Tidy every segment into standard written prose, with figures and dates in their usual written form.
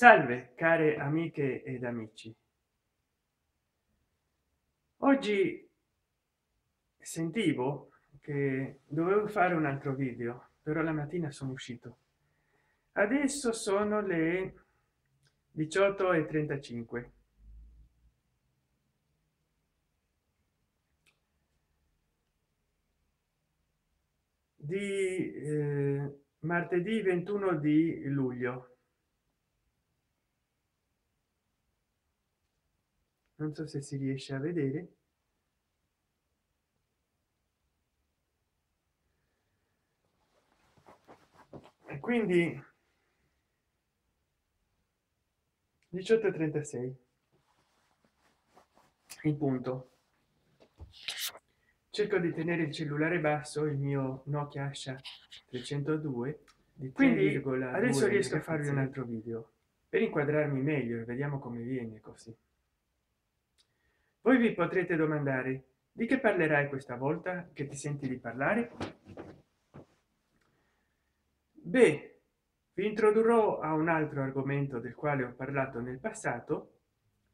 Salve care amiche ed amici, oggi sentivo che dovevo fare un altro video, però la mattina sono uscito. Adesso sono le 18:35. Di martedì 21 di luglio. Non so se si riesce a vedere. E quindi 18:36. Il punto. Cerco di tenere il cellulare basso, il mio Nokia Asha 302, quindi adesso riesco a farvi un altro video per inquadrarmi meglio e vediamo come viene. Così voi vi potrete domandare: di che parlerai questa volta che ti senti di parlare? Beh, vi introdurrò a un altro argomento del quale ho parlato nel passato,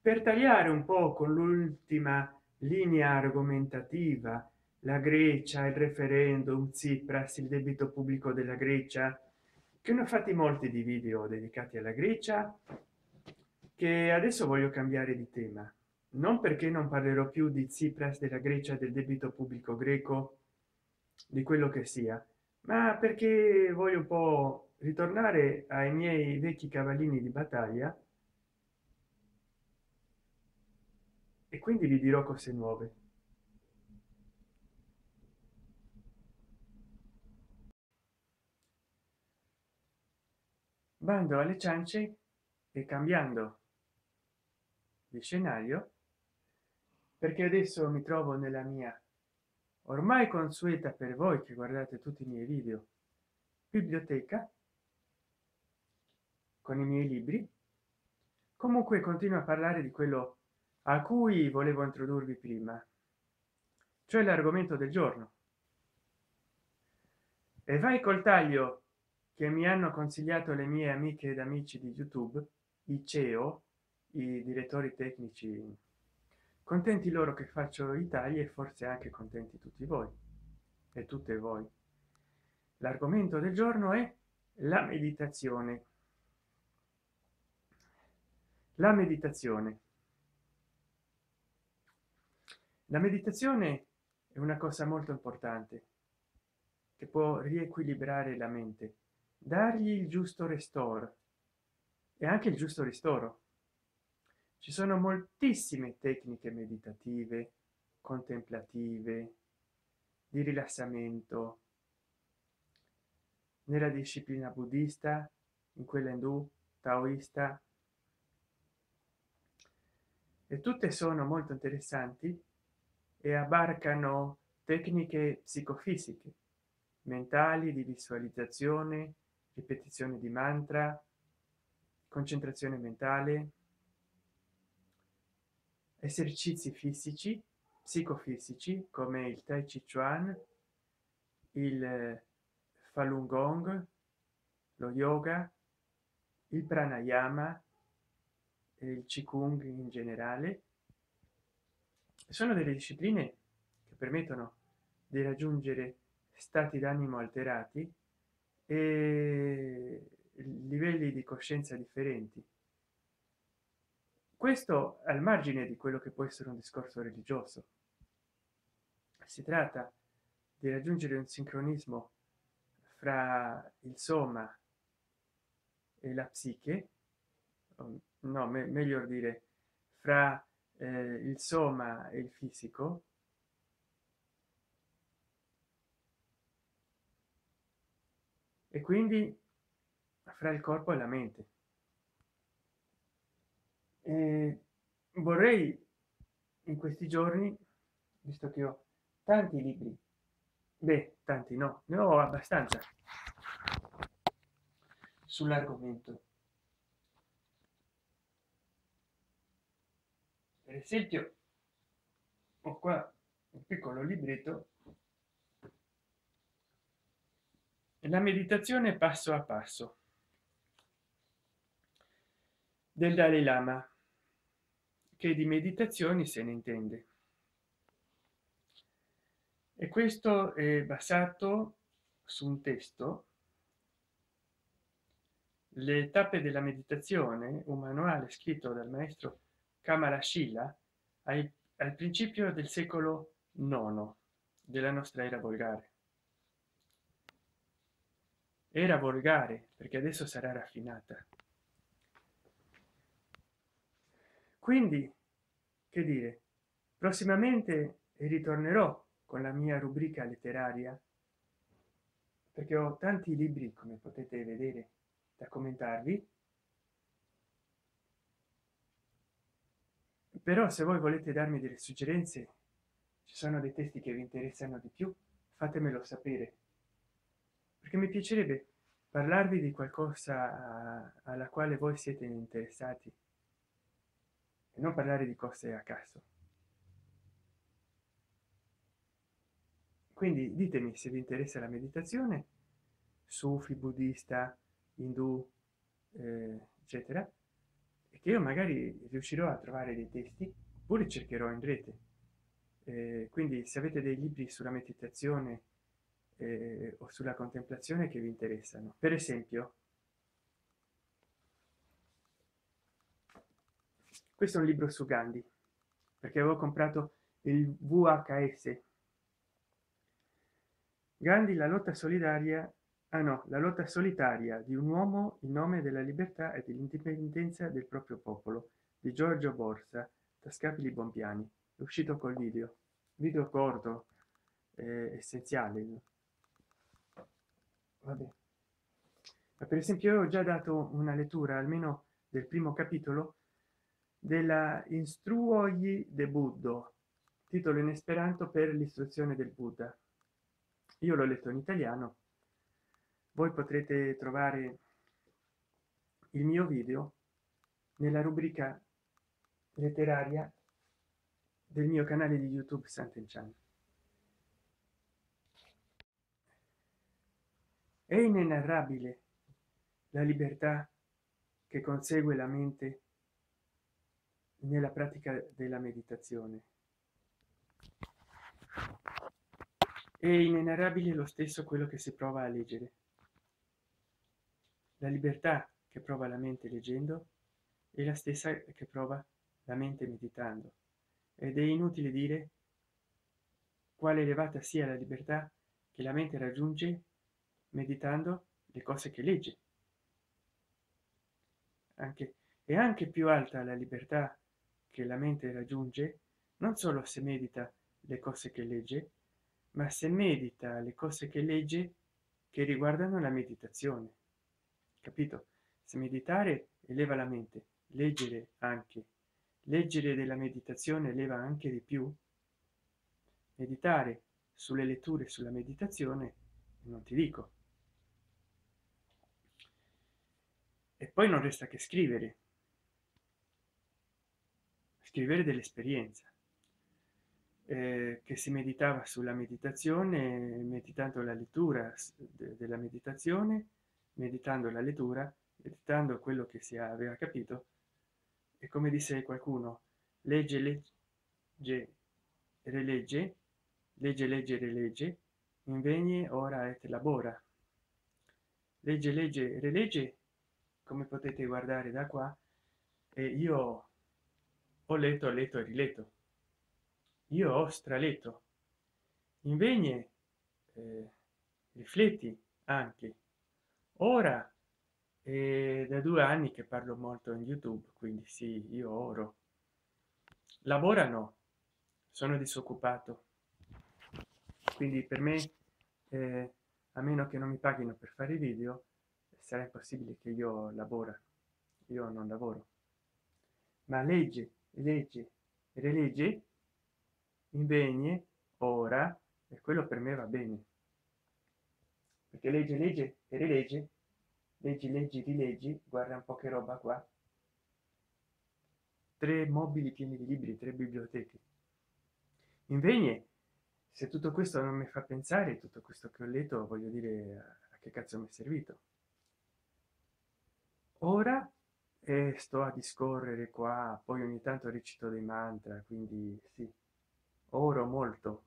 per tagliare un po' con l'ultima linea argomentativa, la Grecia, il referendum, Tsipras, il debito pubblico della Grecia, che ne ho fatti molti di video dedicati alla Grecia, che adesso voglio cambiare di tema, non perché non parlerò più di Tsipras, della Grecia, del debito pubblico greco, di quello che sia, ma perché voglio un po' ritornare ai miei vecchi cavallini di battaglia. E quindi vi dirò cose nuove. Bando alle ciance e cambiando di scenario, perché adesso mi trovo nella mia ormai consueta, per voi che guardate tutti i miei video, biblioteca con i miei libri. Comunque continuo a parlare di quello a cui volevo introdurvi prima, cioè l'argomento del giorno. E vai col taglio che mi hanno consigliato le mie amiche ed amici di YouTube, i CEO, i direttori tecnici. Contenti loro che faccio i tagli e forse anche contenti tutti voi e tutte voi. L'argomento del giorno è la meditazione. La meditazione. La meditazione è una cosa molto importante che può riequilibrare la mente, dargli il giusto ristoro e anche il giusto ristoro. Ci sono moltissime tecniche meditative, contemplative, di rilassamento, nella disciplina buddista, in quella indù, taoista, e tutte sono molto interessanti e abbarcano tecniche psicofisiche, mentali, di visualizzazione, ripetizione di mantra, concentrazione mentale, esercizi fisici, psicofisici come il Tai Chi Chuan, il Falun Gong, lo yoga, il pranayama e il Qigong in generale. Sono delle discipline che permettono di raggiungere stati d'animo alterati e livelli di coscienza differenti. Questo al margine di quello che può essere un discorso religioso. Si tratta di raggiungere un sincronismo fra il soma e la psiche, no, meglio dire fra il soma e il fisico, e quindi fra il corpo e la mente. E vorrei in questi giorni, visto che ho tanti libri, beh, tanti no, ne ho abbastanza sull'argomento. Per esempio, ho qua un piccolo libretto, la meditazione passo a passo. del Dalai Lama, che di meditazioni se ne intende, e questo è basato su un testo, Le tappe della meditazione, un manuale scritto dal maestro Kamala Shila al principio del secolo IX della nostra era volgare. Era volgare perché adesso sarà raffinata. Quindi, che dire, prossimamente ritornerò con la mia rubrica letteraria, perché ho tanti libri, come potete vedere, da commentarvi. Però se voi volete darmi delle suggerenze, ci sono dei testi che vi interessano di più, fatemelo sapere, perché mi piacerebbe parlarvi di qualcosa alla quale voi siete interessati, e non parlare di cose a caso. Quindi ditemi se vi interessa la meditazione, sufi, buddista, indù, eccetera, e che io magari riuscirò a trovare dei testi, oppure cercherò in rete. Quindi se avete dei libri sulla meditazione o sulla contemplazione che vi interessano, per esempio questo è un libro su Gandhi, perché avevo comprato il VHS Gandhi, la lotta solidaria, la lotta solitaria di un uomo in nome della libertà e dell'indipendenza del proprio popolo, di Giorgio Borsa, Tascapili, Bompiani. È uscito col video corto, essenziale, vabbè. Ma per esempio io ho già dato una lettura almeno del primo capitolo della Instruo gli de Buddha, titolo in esperanto per l'istruzione del Buddha. Io l'ho letto in italiano. Voi potrete trovare il mio video nella rubrica letteraria del mio canale di YouTube San Ten Chan. È inenarrabile la libertà che consegue la mente nella pratica della meditazione. È inenarrabile lo stesso quello che si prova a leggere. La libertà che prova la mente leggendo è la stessa che prova la mente meditando, ed è inutile dire quale elevata sia la libertà che la mente raggiunge meditando le cose che legge. È anche più alta la libertà che la mente raggiunge non solo se medita le cose che legge, ma se medita le cose che legge che riguardano la meditazione. Capito? Se meditare eleva la mente, leggere anche. Leggere della meditazione eleva anche di più. Meditare sulle letture, sulla meditazione, non ti dico. E poi non resta che scrivere. Scrivere dell'esperienza. Che si meditava sulla meditazione, meditando la lettura della meditazione, meditando la lettura, meditando quello che si aveva capito. E come disse qualcuno, legge, relegge, invegne ora et labora. Legge, legge, relegge, come potete guardare da qua, e io ho letto, letto e riletto, io ho straletto. Invegne, rifletti anche. Ora è da 2 anni che parlo molto in YouTube, quindi sì, io oro. Lavora no, sono disoccupato, quindi per me a meno che non mi paghino per fare video sarà impossibile che io lavora. Io non lavoro. Ma legge, legge, relegge, invegne, ora, e quello per me va bene, perché legge, legge e relegge, leggi, leggi, rileggi, guarda un po' che roba qua, 3 mobili pieni di libri, 3 biblioteche. Invegne, se tutto questo non mi fa pensare, tutto questo che ho letto, voglio dire, a che cazzo mi è servito. Ora e sto a discorrere qua, poi ogni tanto recito dei mantra, quindi sì, oro molto.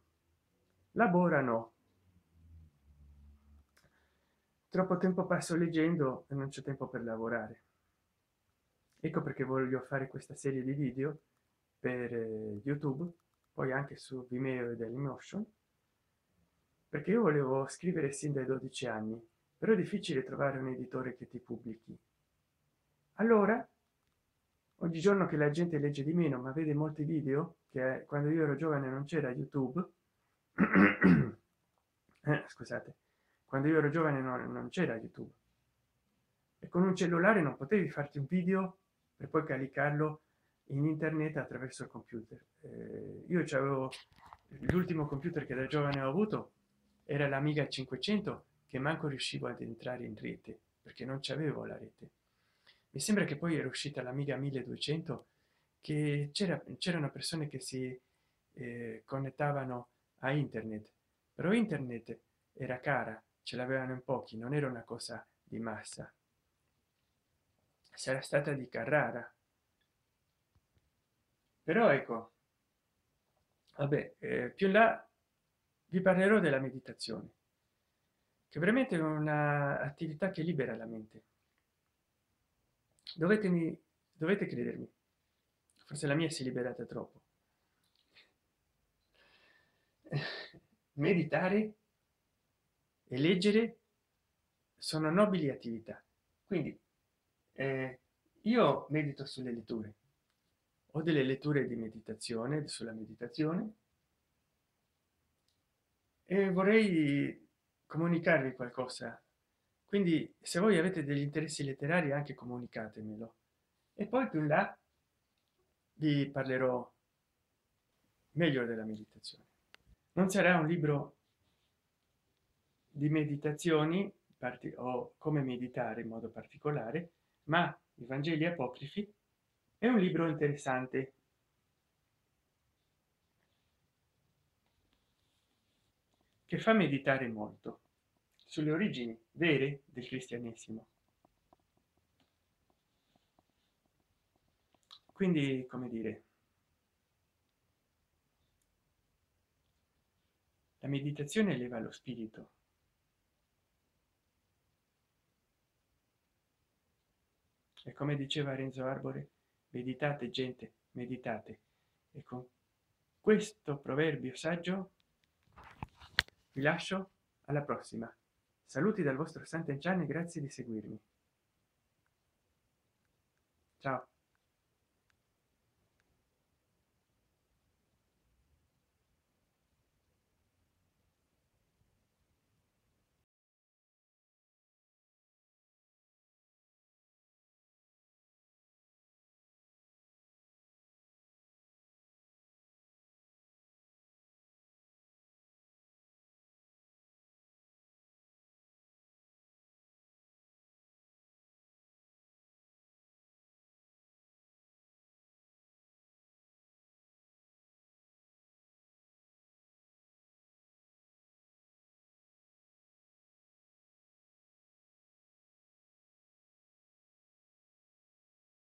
Lavorano. Troppo tempo passo leggendo e non c'è tempo per lavorare. Ecco perché voglio fare questa serie di video per YouTube, poi anche su Vimeo ed Dailymotion, perché io volevo scrivere sin dai 12 anni, però è difficile trovare un editore che ti pubblichi. Allora, oggigiorno che la gente legge di meno ma vede molti video, che quando io ero giovane non c'era YouTube, scusate, quando io ero giovane non c'era YouTube, e con un cellulare non potevi farti un video e poi caricarlo in internet attraverso il computer. Io c'avevo l'ultimo computer che da giovane ho avuto, era l'Amiga 500, che manco riuscivo ad entrare in rete perché non c'avevo la rete. Mi sembra che poi era uscita l'Amiga 1200, che c'erano persone che si connettavano a internet, però internet era cara, ce l'avevano in pochi, non era una cosa di massa. Sarà stata di Carrara, però ecco, vabbè, più in là vi parlerò della meditazione, che veramente è un'attività che libera la mente. Dovete credermi, forse la mia si è liberata troppo. Meditare e leggere sono nobili attività, quindi io medito sulle letture, ho delle letture di meditazione, sulla meditazione, e vorrei comunicarvi qualcosa. Quindi se voi avete degli interessi letterari anche comunicatemelo, e poi più in là vi parlerò meglio della meditazione. Non sarà un libro di meditazioni o come meditare in modo particolare, ma i Vangeli apocrifi è un libro interessante. Che fa meditare molto sulle origini vere del cristianesimo. Quindi, come dire, la meditazione eleva lo spirito. E come diceva Renzo Arbore, meditate gente, meditate. E con questo proverbio saggio vi lascio, alla prossima. Saluti dal vostro Sant'Enchan e grazie di seguirmi. Ciao.